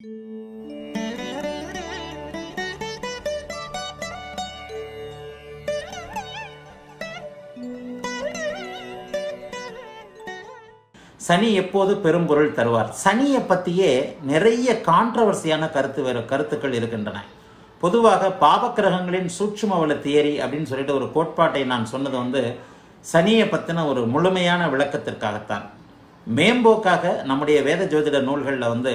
சனி எப்போது பெரும்பொருள் தருவார்? சனியை பற்றியே நிறைய கான்ட்ரவர்சியான கருத்துக்கள் இருக்கின்றன. பொதுவாக பாவக்கிரகங்களின் சூட்சும வள தியரி அப்படின்னு சொல்லிட்டு ஒரு கோட்பாட்டை நான் சொன்னது வந்து சனியை பற்றின ஒரு முழுமையான விளக்கத்திற்காகத்தான். மேம்போக்காக நம்முடைய வேத ஜோதிட நூல்களில் வந்து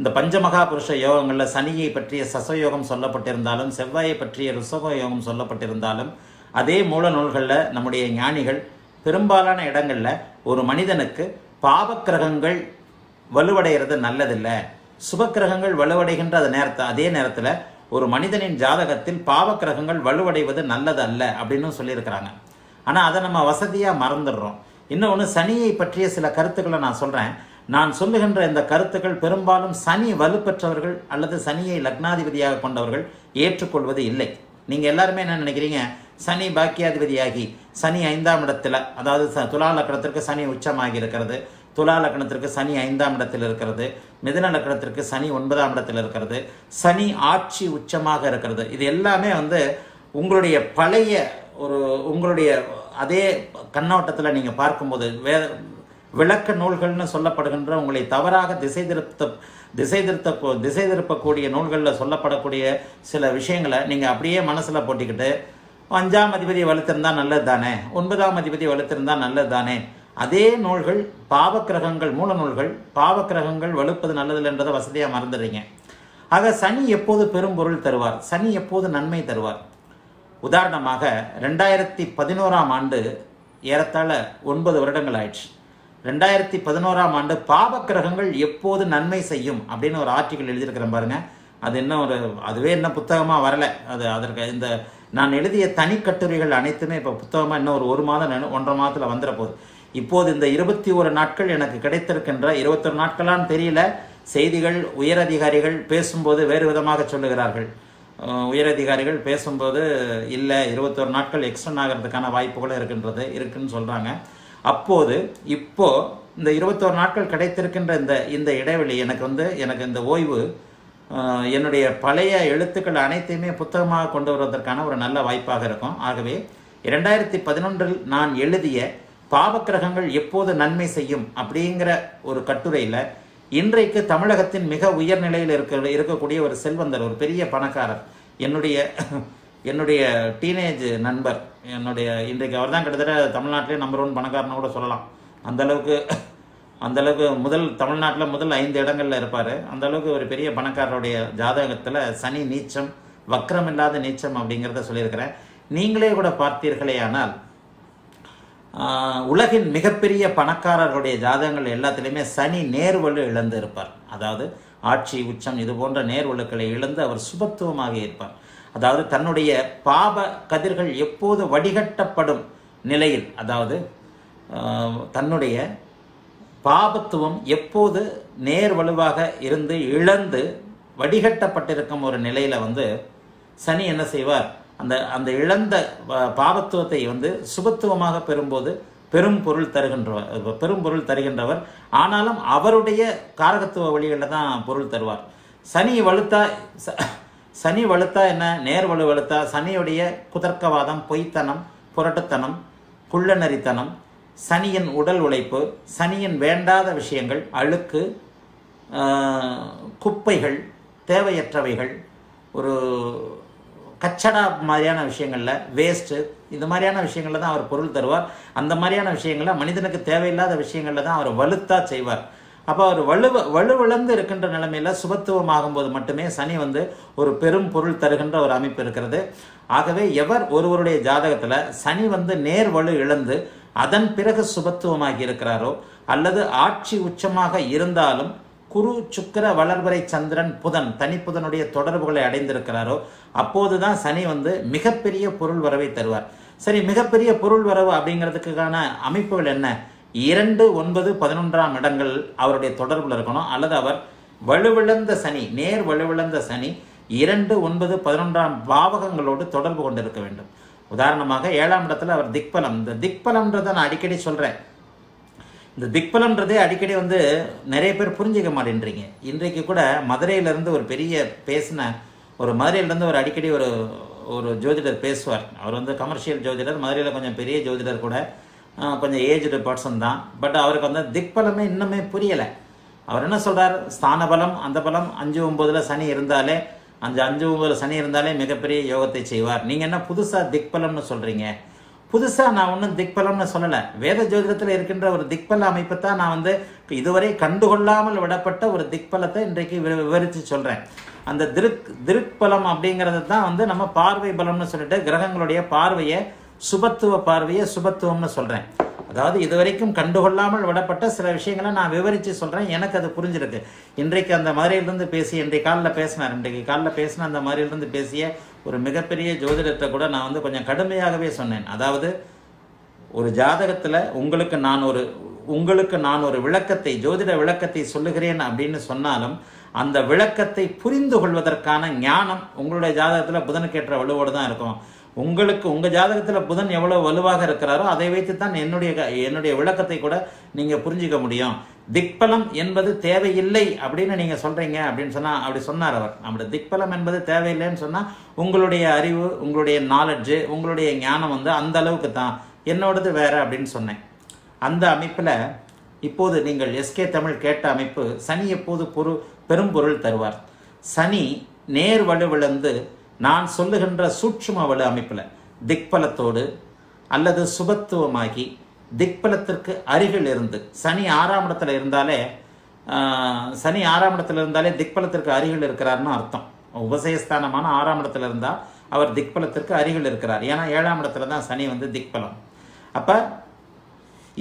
இந்த பஞ்சமகாபுருஷ யோகங்களில் சனியை பற்றிய சசயோகம் சொல்லப்பட்டிருந்தாலும், செவ்வாயை பற்றிய ருசக யோகம் சொல்லப்பட்டிருந்தாலும், அதே மூல நூல்களில் நம்முடைய ஞானிகள் பெரும்பாலான இடங்களில் ஒரு மனிதனுக்கு பாவக்கிரகங்கள் வலுவடைகிறது நல்லதில்லை, சுபக்கிரகங்கள் வலுவடைகின்ற அதே நேரத்தில் ஒரு மனிதனின் ஜாதகத்தில் பாவக்கிரகங்கள் வலுவடைவது நல்லது அல்ல அப்படின்னு சொல்லியிருக்கிறாங்க. ஆனால் அதை நம்ம வசதியாக மறந்துடுறோம். இன்னொன்று, சனியை பற்றிய சில கருத்துக்களை நான் சொல்கிறேன். நான் சொல்லுகின்ற இந்த கருத்துக்கள் பெரும்பாலும் சனி வலுப்பெற்றவர்கள் அல்லது சனியை லக்னாதிபதியாக கொண்டவர்கள் ஏற்றுக்கொள்வது இல்லை. நீங்கள் எல்லாருமே என்ன நினைக்கிறீங்க, சனி பாக்கியாதிபதியாகி சனி 5ஆம் இடத்தில், அதாவது துலா லக்கணத்திற்கு சனி உச்சமாகி இருக்கிறது, துலா லக்கணத்திற்கு சனி 5ஆம் இடத்தில் இருக்கிறது, மிதுன லக்கணத்திற்கு சனி 9ஆம் இடத்தில் இருக்கிறது, சனி ஆட்சி உச்சமாக இருக்கிறது, இது எல்லாமே வந்து உங்களுடைய பழைய உங்களுடைய அதே கண்ணோட்டத்தில் நீங்கள் பார்க்கும்போது விளக்க நூல்கள்னு சொல்லப்படுகின்ற உங்களை தவறாக திசை திருப்பக்கூடிய நூல்களில் சொல்லப்படக்கூடிய சில விஷயங்களை நீங்கள் அப்படியே மனசில் போட்டிக்கிட்டு 5ஆம் அதிபதி வலுத்திருந்தால் நல்லது தானே, 9ஆம் அதிபதி வலுத்திருந்தால் நல்லது தானே, அதே நூல்கள் பாவக்கிரகங்கள் மூல நூல்கள் பாவக்கிரகங்கள் வலுப்பது நல்லதில்லை என்றதை வசதியாக மறந்துடுறீங்க. ஆக சனி எப்போது பெரும்பொருள் தருவார், சனி எப்போது நன்மை தருவார்? உதாரணமாக 2011ஆம் ஆண்டு ஏறத்தாழ 9 வருடங்கள் ஆயிடுச்சு. 2011ஆம் ஆண்டு பாவக்கிரகங்கள் எப்போது நன்மை செய்யும் அப்படின்னு ஒரு ஆர்டிக்கல் எழுதியிருக்கிறேன் பாருங்கள். அது என்ன அதுவே என்ன புத்தகமாக வரலை. அதற்கு இந்த நான் எழுதிய தனி கட்டுரைகள் அனைத்துமே இப்போ புத்தகமாக இன்னும் ஒரு 1 மாதம் 1.5 மாதத்தில் வந்துட போகுது. இப்போது இந்த 21 நாட்கள் எனக்கு கிடைத்திருக்கின்ற 21 நாட்களான்னு தெரியல. செய்திகள் உயரதிகாரிகள் பேசும்போது வேறு விதமாக சொல்லுகிறார்கள். உயரதிகாரிகள் பேசும்போது இல்லை 21 நாட்கள் எக்ஸ்டன் ஆகிறதுக்கான வாய்ப்புகளும் இருக்குன்னு சொல்கிறாங்க. அப்போது இப்போது இந்த 21 நாட்கள் கிடைத்திருக்கின்ற இந்த இடைவெளி எனக்கு இந்த ஓய்வு என்னுடைய பழைய எழுத்துக்கள் அனைத்தையுமே புத்தகமாக கொண்டு வருவதற்கான ஒரு நல்ல வாய்ப்பாக இருக்கும். ஆகவே 2011இல் நான் எழுதிய பாவக்கிரகங்கள் எப்போது நன்மை செய்யும் அப்படிங்கிற ஒரு கட்டுரையில் இன்றைக்கு தமிழகத்தின் மிக உயர்நிலையில் இருக்கக்கூடிய ஒரு செல்வந்தர், ஒரு பெரிய பணக்காரர், என்னுடைய டீனேஜ் நண்பர், இன்றைக்கு அவர் தான் கிட்டத்தட்ட தமிழ்நாட்டிலே நம்பர் 1 பணக்காரன்னு கூட சொல்லலாம். அந்தளவுக்கு தமிழ்நாட்டில் முதல் 5 இடங்களில் இருப்பார். அந்தளவுக்கு ஒரு பெரிய பணக்காரருடைய ஜாதகத்தில் சனி நீச்சம், வக்ரம் இல்லாத நீச்சம் அப்படிங்கிறத சொல்லியிருக்கிறேன். நீங்களே கூட பார்த்தீர்களே, ஆனால் உலகின் மிகப்பெரிய பணக்காரர்களுடைய ஜாதகங்கள் எல்லாத்துலேயுமே சனி நேர்வலு இழந்து இருப்பார். அதாவது ஆட்சி உச்சம் இது போன்ற நேர்வலுக்களை இழந்து அவர் சுபத்துவமாக இருப்பார். அதாவது தன்னுடைய பாப கதிர்கள் எப்போது வடிகட்டப்படும் நிலையில், அதாவது தன்னுடைய பாபத்துவம் எப்போது நேர் வலுவாக இருந்து இழந்து வடிகட்டப்பட்டிருக்கும் ஒரு நிலையில் வந்து சனி என்ன செய்வார், அந்த இழந்த பாபத்துவத்தை வந்து சுபத்துவமாக பெறும்போது பெரும் பொருள் தருகின்றவர். ஆனாலும் அவருடைய காரகத்துவ வழிகளில் தான் பொருள் தருவார். சனி வலுத்தா என்ன, நேர் வலு வலுத்தா சனியுடைய குதர்க்கவாதம், பொய்த்தனம், புரட்டுத்தனம், குள்ளநரித்தனம், சனியின் உடல் உழைப்பு, சனியின் வேண்டாத விஷயங்கள், அழுக்கு, குப்பைகள், தேவையற்றவைகள், ஒரு கச்சடா மாதிரியான விஷயங்களில் வேஸ்ட்டு, இது மாதிரியான விஷயங்களில் தான் அவர் பொருள் தருவார். அந்த மாதிரியான விஷயங்களில் மனிதனுக்கு தேவையில்லாத விஷயங்களில் தான் அவர் வலுத்தா செய்வார். அப்போ அவர் வலுவிழந்து இருக்கின்ற நிலைமையில் சுபத்துவம் ஆகும்போது மட்டுமே சனி வந்து ஒரு பெரும் பொருள் தருகின்ற ஒரு அமைப்பு இருக்கிறது. ஆகவே ஒருவருடைய ஜாதகத்தில் சனி வந்து நேர் வலு இழந்து அதன் பிறகு சுபத்துவமாகி இருக்கிறாரோ அல்லது ஆட்சி உச்சமாக இருந்தாலும் குரு சுக்கிர வளர்வரை சந்திரன் புதன் தனிப்புதனுடைய தொடர்புகளை அடைந்திருக்கிறாரோ அப்போது தான் சனி வந்து மிகப்பெரிய பொருள் வரவை தருவார். சரி, மிகப்பெரிய பொருள் வரவு அப்படிங்கிறதுக்கான அமைப்புகள் என்ன? 2, 9, 11ஆம் இடங்கள் அவருடைய தொடர்பில் இருக்கணும். அல்லது அவர் வலுவிழந்த சனி, நேர் வலுவிழந்த சனி 2, 9, 11ஆம் பாவகங்களோடு தொடர்பு கொண்டிருக்க வேண்டும். உதாரணமாக 7ஆம் இடத்துல அவர் திக்பலம், இந்த திக்பலம்ன்றதை நான் அடிக்கடி சொல்கிறேன். இந்த திக்பலம்ன்றது அடிக்கடி வந்து நிறைய பேர் புரிஞ்சிக்க மாட்டேன்றீங்க. இன்றைக்கு கூட மதுரையிலேருந்து ஒரு பெரிய பேசின ஒரு மதுரையிலேருந்து ஒரு அடிக்கடி ஒரு ஒரு ஜோதிடர் பேசுவார். அவர் வந்து கமர்ஷியல் ஜோதிடர், மதுரையில் கொஞ்சம் பெரிய ஜோதிடர் கூட, கொஞ்சம் ஏஜ்டு பர்சன் தான். பட் அவருக்கு வந்து திக்பலமே இன்னுமே புரியலை. அவர் என்ன சொல்கிறார், ஸ்தான பலம், அந்த பலம் 5-9 சனி இருந்தாலே, 5-9 சனி இருந்தாலே மிகப்பெரிய யோகத்தை செய்வார். நீங்கள் என்ன புதுசாக திக்பலம்னு சொல்கிறீங்க? புதுசாக நான் ஒன்றும் திக்பலம்னு சொல்லலை. வேத ஜோதிடத்தில் இருக்கின்ற ஒரு திக்பல அமைப்பு தான் நான் வந்து இதுவரை கண்டுகொள்ளாமல் விடப்பட்ட ஒரு திக்பலத்தை இன்றைக்கு விவரித்து சொல்கிறேன். அந்த திருக்பலம் அப்படிங்கிறது தான் வந்து நம்ம பார்வை பலம்னு சொல்லிட்டு கிரகங்களுடைய பார்வையை சுபத்துவ பார்வையை சுபத்துவம்னு சொல்கிறேன். அதாவது இதுவரைக்கும் கண்டுகொள்ளாமல் விடப்பட்ட சில விஷயங்களை நான் விவரித்து சொல்கிறேன். எனக்கு அது புரிஞ்சிருக்கு. இன்றைக்கு அந்த மதுரையிலிருந்து பேசி இன்றைக்கு காலில் பேசின அந்த மதுரையிலிருந்து பேசிய ஒரு மிகப்பெரிய ஜோதிடத்தை கூட நான் வந்து கொஞ்சம் கடுமையாகவே சொன்னேன். அதாவது ஒரு ஜாதகத்தில் உங்களுக்கு நான் ஒரு விளக்கத்தை, ஜோதிட விளக்கத்தை சொல்லுகிறேன் அப்படின்னு சொன்னாலும் அந்த விளக்கத்தை புரிந்து கொள்வதற்கான ஞானம் உங்களுடைய ஜாதகத்தில் புதனுக்கேற்ற வலுவோடு தான் இருக்கும். உங்கள் ஜாதகத்தில் புதன் எவ்வளோ வலுவாக இருக்கிறாரோ அதை வைத்து தான் என்னுடைய விளக்கத்தை கூட நீங்கள் புரிஞ்சிக்க முடியும். திக்பலம் என்பது தேவையில்லை அப்படின்னு நீங்கள் சொல்கிறீங்க அப்படின்னு சொன்னால், அப்படி சொன்னார் அவர். நம்முடைய திக்பலம் என்பது தேவையில்லைன்னு சொன்னால் உங்களுடைய அறிவு, உங்களுடைய நாலெட்ஜு, உங்களுடைய ஞானம் வந்து அந்த அளவுக்கு தான், என்னோடது வேறு அப்படின்னு சொன்னேன். அந்த அமைப்பில் இப்போது நீங்கள் எஸ்கே தமிழ் கேட்ட அமைப்பு, சனி எப்போது பெரும்பொருள் தருவார்? சனி நேர் வலுவிழந்து நான் சொல்லுகின்ற சூட்சும வலு அமைப்பில் திக்பலத்தோடு அல்லது சுபத்துவமாகி திக்பலத்திற்கு அருகில் இருந்து, சனி ஆறாம் இடத்துல இருந்தாலே திக்பலத்திற்கு அருகில் இருக்கிறார்னு அர்த்தம். உபசயஸ்தானமான 6ஆம் இடத்துல இருந்தால் அவர் திக்பலத்திற்கு அருகில் இருக்கிறார். ஏன்னா 7ஆம் இடத்துல தான் சனி வந்து திக்பலம். அப்போ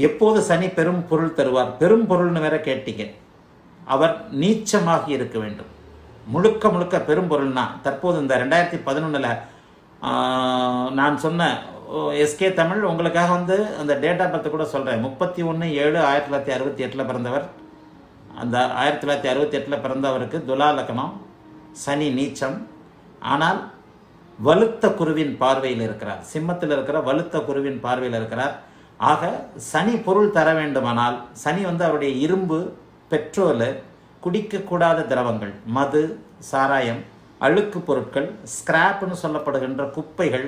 எப்போது சனி பெரும் பொருள் தருவார்? பெரும் பொருள்னு வேற கேட்டீங்க. அவர் நீச்சமாகி இருக்க வேண்டும். முழுக்க முழுக்க பெரும் பொருள்னா தற்போது இந்த 2011 நான் சொன்ன எஸ்கே தமிழ் உங்களுக்காக வந்து அந்த டேட்டா பற்றி கூட சொல்கிறேன். 31/7/1968 பிறந்தவர். அந்த 1968 பிறந்தவருக்கு துலா லக்னம், சனி நீச்சம், ஆனால் வலுத்த குருவின் பார்வையில் இருக்கிறார். சிம்மத்தில் இருக்கிற வலுத்த குருவின் பார்வையில் இருக்கிறார். ஆக சனி பொருள் தர வேண்டுமானால் சனி வந்து அவருடைய இரும்பு, பெட்ரோலு, குடிக்கக்கூடாத திரவங்கள், மது, சாராயம், அழுக்கு பொருட்கள், ஸ்கிராப்னு சொல்லப்படுகின்ற குப்பைகள்,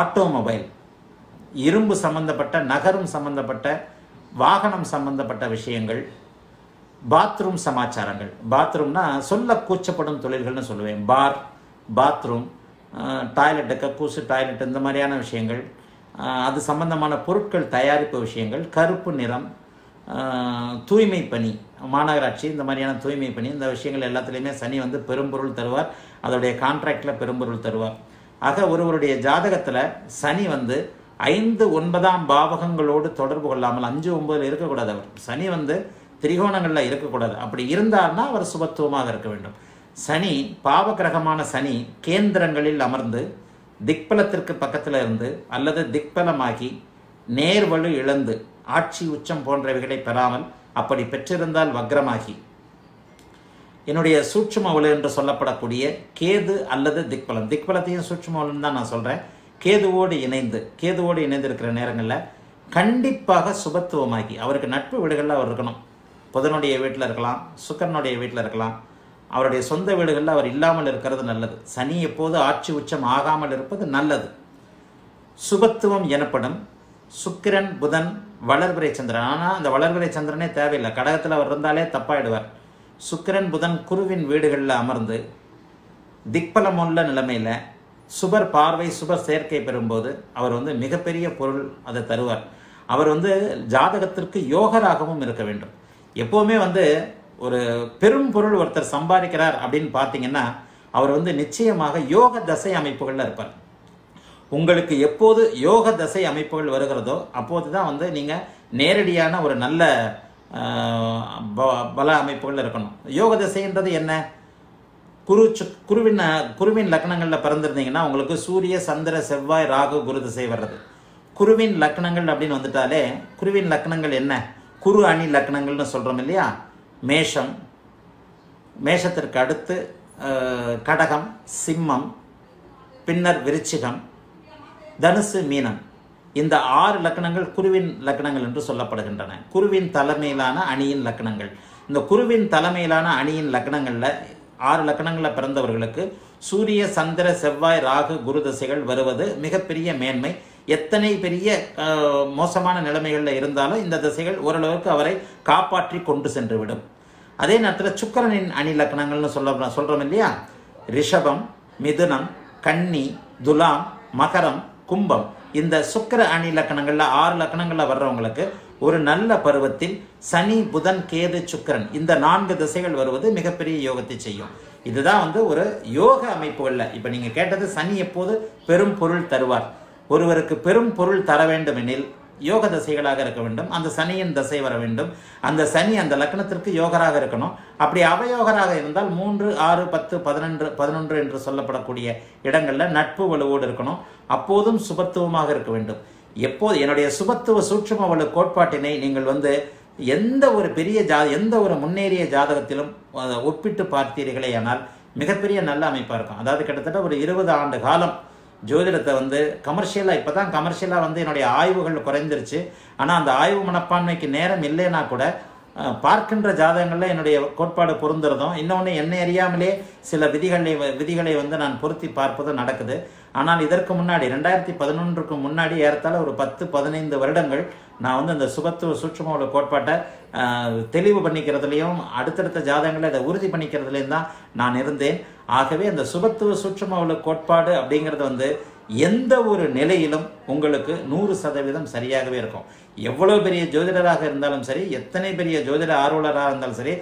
ஆட்டோமொபைல், இரும்பு சம்பந்தப்பட்ட, நகரும் சம்பந்தப்பட்ட, வாகனம் சம்பந்தப்பட்ட விஷயங்கள், பாத்ரூம் சமாச்சாரங்கள். பாத்ரூம்னா சொல்ல கூச்சப்படும் தொழில்கள்னு சொல்லுவேன். பார், பாத்ரூம், டாய்லெட்டு, கக்கூசு டாய்லெட், இந்த மாதிரியான விஷயங்கள், அது சம்பந்தமான பொருட்கள் தயாரிப்பு விஷயங்கள், கருப்பு நிறம், தூய்மை பணி, மாநகராட்சி, இந்த மாதிரியான தூய்மை பணி, இந்த விஷயங்கள் எல்லாத்துலேயுமே சனி வந்து பெரும்பொருள் தருவார். அதோடைய கான்ட்ராக்டில் பெரும்பொருள் தருவார். ஆக ஒருவருடைய ஜாதகத்தில் சனி வந்து 5-9 பாவகங்களோடு தொடர்பு கொள்ளாமல், 5-9 இருக்கக்கூடாது. அவர் சனி வந்து திரிகோணங்களில் இருக்கக்கூடாது. அப்படி இருந்தார்னா அவர் சுபத்துவமாக இருக்க வேண்டும். சனி பாவகிரகமான சனி கேந்திரங்களில் அமர்ந்து திக்பலத்திற்கு பக்கத்தில் இருந்து அல்லது திக்பலமாகி நேர்வலு இழந்து ஆட்சி உச்சம் போன்றவைகளை பெறாமல், அப்படி பெற்றிருந்தால் வக்ரமாகி என்னுடைய சூட்சும வலு என்று சொல்லப்படக்கூடிய கேது அல்லது திக்பலம், திக்பலத்தையும் சூட்சும வலுன்னு தான் நான் சொல்கிறேன், கேதுவோடு இணைந்து இருக்கிற நேரங்களில் கண்டிப்பாக சுபத்துவமாகி அவருக்கு நட்பு வீடுகளில் அவர் இருக்கணும். புதனுடைய வீட்டில் இருக்கலாம், சுக்கரனுடைய வீட்டில் இருக்கலாம். அவருடைய சொந்த வீடுகளில் அவர் இல்லாமல் இருக்கிறது நல்லது. சனி எப்போது ஆட்சி உச்சம் ஆகாமல் இருப்பது நல்லது. சுபத்துவம் எனப்படும் சுக்கிரன், புதன், வளர்பிறை சந்திரன். ஆனால் அந்த வளர்பிறை சந்திரனே தேவையில்லை. கடகத்தில் அவர் இருந்தாலே தப்பாயிடுவார். சுக்கிரன், புதன் குருவின் வீடுகளில் அமர்ந்து திக்பலம் உள்ள நிலைமையில் சுபர் பார்வை, சுபர் சேர்க்கை பெறும்போது அவர் வந்து மிகப்பெரிய பொருள் அதை தருவார். அவர் வந்து ஜாதகத்திற்கு யோகராகவும் இருக்க வேண்டும். எப்போவுமே வந்து ஒரு பெரும் பொருள் ஒருத்தர் சம்பாதிக்கிறார் அப்படின்னு பார்த்தீங்கன்னா அவர் வந்து நிச்சயமாக யோக தசை அமைப்புகளில் இருப்பார். உங்களுக்கு எப்போது யோக தசை அமைப்புகள் வருகிறதோ அப்போது தான் வந்து நீங்கள் நேரடியான ஒரு நல்ல பல அமைப்புகள் இருக்கணும். யோக தசைன்றது என்ன? குருவின் லக்னங்களில் பிறந்திருந்தீங்கன்னா உங்களுக்கு சூரிய, சந்திர, செவ்வாய், ராகு, குரு திசை வர்றது. குருவின் லக்னங்கள் அப்படின்னு வந்துட்டாலே குருவின் லக்னங்கள் என்ன? குரு அணி லக்னங்கள்னு சொல்கிறோம் இல்லையா? மேஷம், மேஷத்திற்கு அடுத்து கடகம், சிம்மம், பின்னர் விருச்சிகம், தனுசு, மீனம். இந்த ஆறு லக்னங்கள் குருவின் லக்னங்கள் என்று சொல்லப்படுகின்றன. குருவின் தலைமையிலான அணியின் லக்னங்கள். இந்த குருவின் தலைமையிலான அணியின் லக்னங்களில் 6 லக்னங்களில் பிறந்தவர்களுக்கு சூரிய, சந்திர, செவ்வாய், ராகு, குரு தசைகள் வருவது மிகப்பெரிய மேன்மை. எத்தனை பெரிய மோசமான நிலைமைகளில் இருந்தாலும் இந்த தசைகள் ஓரளவுக்கு அவரை காப்பாற்றி கொண்டு சென்றுவிடும். அதே நேரத்தில் சுக்கிரனின் அணி லக்னங்கள்னு சொல்கிறோம் இல்லையா? ரிஷபம், மிதுனம், கன்னி, துலாம், மகரம், கும்பம். இந்த சுக்கிர அணி லக்னங்களில் 6 லக்னங்களில் வர்றவங்களுக்கு ஒரு நல்ல பருவத்தில் சனி, புதன், கேது, சுக்கிரன் இந்த 4 திசைகள் வருவது மிகப்பெரிய யோகத்தை செய்யும். இதுதான் ஒரு யோக அமைப்புகளில். இப்போ நீங்கள் கேட்டது சனி எப்போது பெரும் பொருள் தருவார். ஒருவருக்கு பெரும் பொருள் தர வேண்டும் எனில் யோக திசைகளாக இருக்க வேண்டும். அந்த சனியின் திசை வர வேண்டும். அந்த சனி அந்த லக்னத்திற்கு யோகராக இருக்கணும். அப்படி அவயோகராக இருந்தால் 3, 6, 10, 11 என்று சொல்லப்படக்கூடிய இடங்களில் நட்பு வலுவோடு இருக்கணும். அப்போதும் சுபத்துவமாக இருக்க வேண்டும். எப்போது என்னுடைய சுபத்துவ சூட்சும வலு கோட்பாட்டினை நீங்கள் எந்த ஒரு பெரிய எந்த ஒரு முன்னேறிய ஜாதகத்திலும் ஒப்பிட்டு பார்த்தீர்களேயானால் மிகப்பெரிய நல்ல அமைப்பாக இருக்கும். அதாவது கிட்டத்தட்ட ஒரு 20 ஆண்டு காலம் ஜோதிடத்தை கமர்ஷியலாக, இப்போ தான் கமர்ஷியலாக என்னுடைய ஆய்வுகள் குறைஞ்சிருச்சு. ஆனால் அந்த ஆய்வு மனப்பான்மைக்கு நேரம் இல்லைன்னா கூட பார்க்கின்ற ஜாதகங்களில் என்னுடைய கோட்பாடு பொருந்துறதும் இன்னொன்று என்னை அறியாமலே சில விதிகளை நான் பொருத்தி பார்ப்பதும் நடக்குது. ஆனால் இதற்கு முன்னாடி 2011க்கு முன்னாடி ஏறத்தாழ ஒரு 10-15 வருடங்கள் நான் அந்த சுபத்துவ சூட்சும கோட்பாட்டை தெளிவு பண்ணிக்கிறதுலையும் அடுத்தடுத்த ஜாதகங்களை அதை உறுதி பண்ணிக்கிறதுலையும் தான் நான் இருந்தேன். ஆகவே அந்த சுபத்துவ சூட்சும கோட்பாடு அப்படிங்கிறது எந்த ஒரு நிலையிலும் உங்களுக்கு 100% சரியாகவே இருக்கும். எவ்வளோ பெரிய ஜோதிடராக இருந்தாலும் சரி, எத்தனை பெரிய ஜோதிட ஆர்வலராக இருந்தாலும் சரி,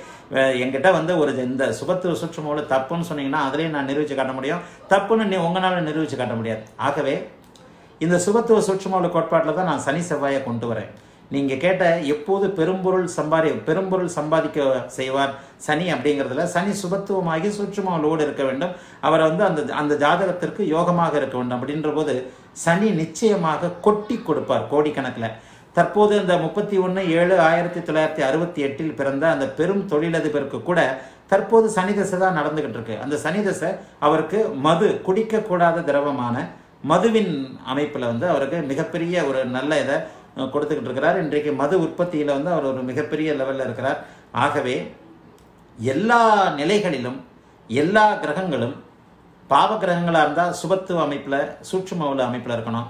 என்கிட்ட இந்த சுபத்துவ சூட்சும தப்புன்னு சொன்னீங்கன்னா அதிலேயே நான் நிரூபித்து காட்ட முடியும். தப்புன்னு உங்களால் நிரூபித்து காட்ட முடியாது. ஆகவே இந்த சுபத்துவ சூட்சும கோட்பாட்டில் தான் நான் சனி செவ்வாயை கொண்டு வரேன். நீங்கள் கேட்ட எப்போது பெரும்பொருள் சம்பாதிக்க செய்வார் சனி அப்படிங்கிறதுல சனி சுபத்துவமாகி சூட்சுமோடு இருக்க வேண்டும். அவரை அந்த ஜாதகத்திற்கு யோகமாக இருக்க வேண்டும். அப்படின்ற போது சனி நிச்சயமாக கொட்டி கொடுப்பார் கோடிக்கணக்கில். தற்போது இந்த 31/7/1968 பிறந்த அந்த பெரும் தொழிலதிபருக்கு கூட தற்போது சனி தசை தான் நடந்துகிட்டு இருக்கு. அந்த சனி தசை அவருக்கு மது, குடிக்கக்கூடாத திரவமான மதுவின் அமைப்பில் அவருக்கு மிகப்பெரிய ஒரு நல்ல இதை கொடுத்துக்கிட்டு இருக்கிறார். இன்றைக்கு மது உற்பத்தியில் அவர் ஒரு மிகப்பெரிய லெவலில் இருக்கிறார். ஆகவே எல்லா நிலைகளிலும் எல்லா கிரகங்களும் பாவ கிரகங்களாக இருந்தால் சுபத்துவ அமைப்பில் சூட்சும அமைப்பில் இருக்கணும்.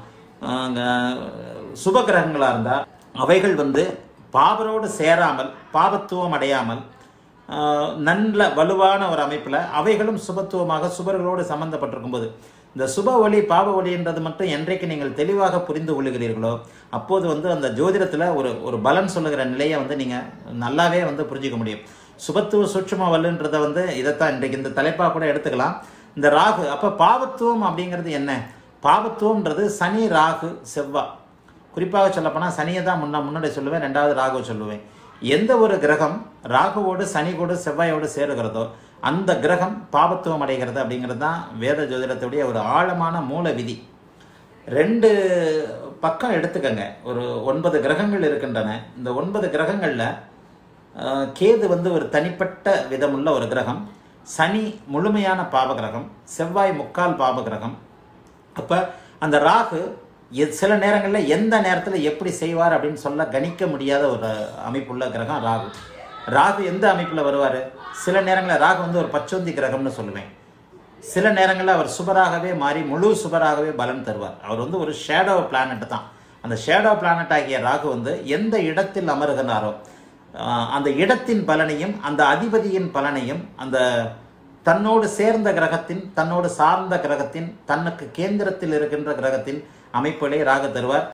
சுப கிரகங்களாக இருந்தால் அவைகள் பாவரோடு சேராமல் பாவத்துவம் அடையாமல் நல்ல வலுவான ஒரு அமைப்பில் அவைகளும் சுபத்துவமாக சுபர்களோடு சம்பந்தப்பட்டிருக்கும் போது இந்த சுப ஒளி பாவ ஒளின்றது மட்டும் என்றைக்கு நீங்கள் தெளிவாக புரிந்து கொள்கிறீர்களோ அப்போது அந்த ஜோதிடத்தில் ஒரு பலன் சொல்லுகிற நிலையை நீங்கள் நல்லாவே புரிஞ்சிக்க முடியும். சுபத்துவ சூட்சும வலுன்றதை இதைத்தான் இன்றைக்கு இந்த தலைப்பாக கூட எடுத்துக்கலாம். இந்த ராகு அப்போ பாவத்துவம் அப்படிங்கிறது என்ன? பாவத்துவம்ன்றது சனி, ராகு, செவ்வாய். குறிப்பாக சொல்லப்போனால் சனியை தான் முன்னாடி சொல்லுவேன், 2வது ராகு சொல்லுவேன். எந்த ஒரு கிரகம் ராகுவோடு சனி கூட செவ்வாயோடு சேருகிறதோ அந்த கிரகம் பாபத்துவம் அடைகிறது அப்படிங்கிறது தான் வேத ஜோதிடத்துடைய ஒரு ஆழமான மூல விதி. 2 பக்கம் எடுத்துக்கங்க. ஒரு 9 கிரகங்கள் இருக்கின்றன. இந்த 9 கிரகங்களில் கேது ஒரு தனிப்பட்ட விதமுள்ள ஒரு கிரகம், சனி முழுமையான பாபகிரகம், செவ்வாய் முக்கால் பாபகிரகம். அப்போ அந்த ராகு சில நேரங்களில் எந்த நேரத்தில் எப்படி செய்வார் அப்படின்னு சொல்ல கணிக்க முடியாத ஒரு அமைப்புள்ள கிரகம் ராகு. ராகு எந்த அமைப்பில் வருவார்? சில நேரங்களில் ராகு ஒரு பச்சோந்தி கிரகம்னு சொல்லுவேன். சில நேரங்களில் அவர் சுபராகவே மாறி முழு சுபராகவே பலன் தருவார். அவர் ஒரு ஷேடோ பிளானட் தான். அந்த ஷேடோ பிளானட் ஆகிய ராகு எந்த இடத்தில் அமருகிறாரோ அந்த இடத்தின் பலனையும் அந்த அதிபதியின் பலனையும் அந்த தன்னோடு சேர்ந்த கிரகத்தின் தன்னோடு சார்ந்த கிரகத்தின் தன்னுக்கு கேந்திரத்தில் இருக்கின்ற கிரகத்தின் அமைப்புகளை ராகு தருவார்.